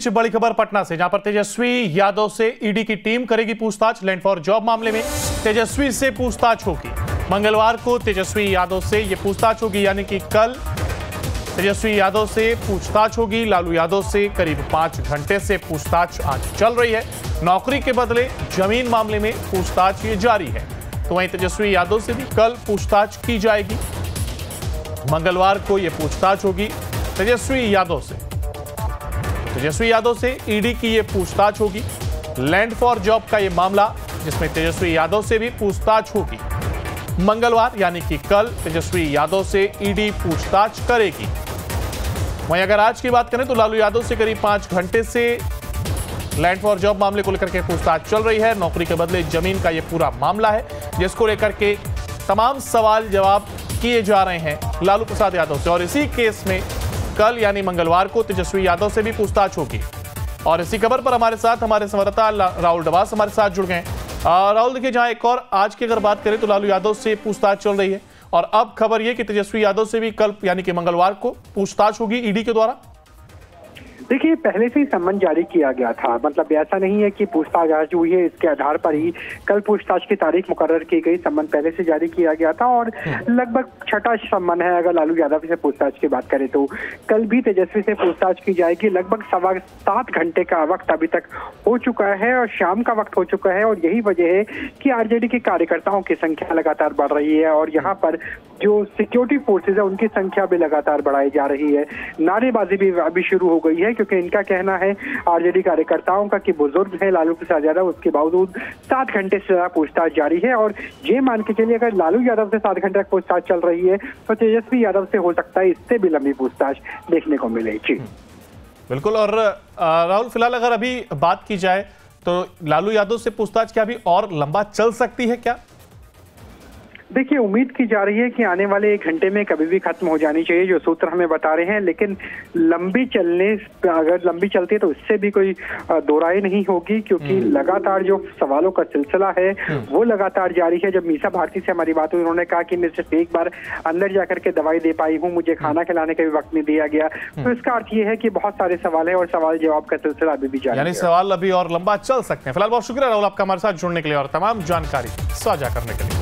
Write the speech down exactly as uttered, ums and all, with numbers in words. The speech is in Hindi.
बीच बड़ी खबर पटना से, जहां पर तेजस्वी यादव से ईडी की टीम करेगी पूछताछ। लैंड फॉर जॉब मामले में तेजस्वी से पूछताछ होगी। मंगलवार को तेजस्वी यादव से ये पूछताछ होगी, यानी कि कल तेजस्वी यादव से पूछताछ होगी। लालू यादव से करीब पांच घंटे से पूछताछ आज चल रही है। नौकरी के बदले जमीन मामले में पूछताछ ये जारी है, तो वहीं तेजस्वी यादव से भी कल पूछताछ की जाएगी। मंगलवार को यह पूछताछ होगी तेजस्वी यादव से तेजस्वी यादव से ईडी की यह पूछताछ होगी। लैंड फॉर जॉब का यह मामला, जिसमें तेजस्वी यादव से भी पूछताछ होगी। मंगलवार यानी कि कल तेजस्वी यादव से ईडी पूछताछ करेगी। वहीं अगर आज की बात करें तो लालू यादव से करीब पांच घंटे से लैंड फॉर जॉब मामले को लेकर के पूछताछ चल रही है। नौकरी के बदले जमीन का यह पूरा मामला है, जिसको लेकर के तमाम सवाल जवाब किए जा रहे हैं लालू प्रसाद यादव से। और इसी केस में कल यानी मंगलवार को तेजस्वी यादव से भी पूछताछ होगी। और इसी खबर पर हमारे साथ हमारे संवाददाता राहुल दास हमारे साथ जुड़ गए। राहुल, देखिए, जहां एक और आज की अगर बात करें तो लालू यादव से पूछताछ चल रही है, और अब खबर यह कि तेजस्वी यादव से भी कल यानी कि मंगलवार को पूछताछ होगी ईडी के द्वारा। देखिए, पहले से ही सम्मन जारी किया गया था, मतलब ऐसा नहीं है कि पूछताछ आज हुई है इसके आधार पर ही कल पूछताछ की तारीख मुकर्रर की गई। सम्मन पहले से जारी किया गया था और लगभग छठा सम्मन है अगर लालू यादव से पूछताछ की बात करें तो। कल भी तेजस्वी से पूछताछ की जाएगी। लगभग सवा सात घंटे का वक्त अभी तक हो चुका है और शाम का वक्त हो चुका है, और यही वजह है कि आरजेडी के कार्यकर्ताओं की संख्या लगातार बढ़ रही है और यहाँ पर जो सिक्योरिटी फोर्सेज है उनकी संख्या भी लगातार बढ़ाई जा रही है। नारेबाजी भी अभी शुरू हो गई है, क्योंकि इनका कहना है आरजेडी कार्यकर्ताओं का कि बुजुर्ग है लालू प्रसाद यादव, उसके बावजूद सात घंटे से ज्यादा पूछताछ जारी है। और ये मान के चलिए अगर लालू यादव से सात घंटे तक पूछताछ चल रही है तो तेजस्वी यादव से हो सकता है इससे भी लंबी पूछताछ देखने को मिलेगी। बिल्कुल। और राहुल, फिलहाल अगर अभी बात की जाए तो लालू यादव से पूछताछ क्या अभी और लंबा चल सकती है क्या? देखिए, उम्मीद की जा रही है कि आने वाले एक घंटे में कभी भी खत्म हो जानी चाहिए, जो सूत्र हमें बता रहे हैं। लेकिन लंबी चलने अगर लंबी चलती है तो इससे भी कोई दो राय नहीं होगी, क्योंकि लगातार जो सवालों का सिलसिला है वो लगातार जारी है। जब मीसा भारती से हमारी बात हुई, उन्होंने कहा कि मैं सिर्फ एक बार अंदर जाकर के दवाई दे पाई हूँ, मुझे खाना खिलाने का भी वक्त नहीं दिया गया। तो इसका अर्थ ये है कि बहुत सारे सवाल है और सवाल जवाब का सिलसिला अभी भी जारी है, यानी सवाल अभी और लंबा चल सकते हैं। फिलहाल बहुत शुक्रिया राहुल आपका हमारे साथ जुड़ने के लिए और तमाम जानकारी साझा करने के लिए।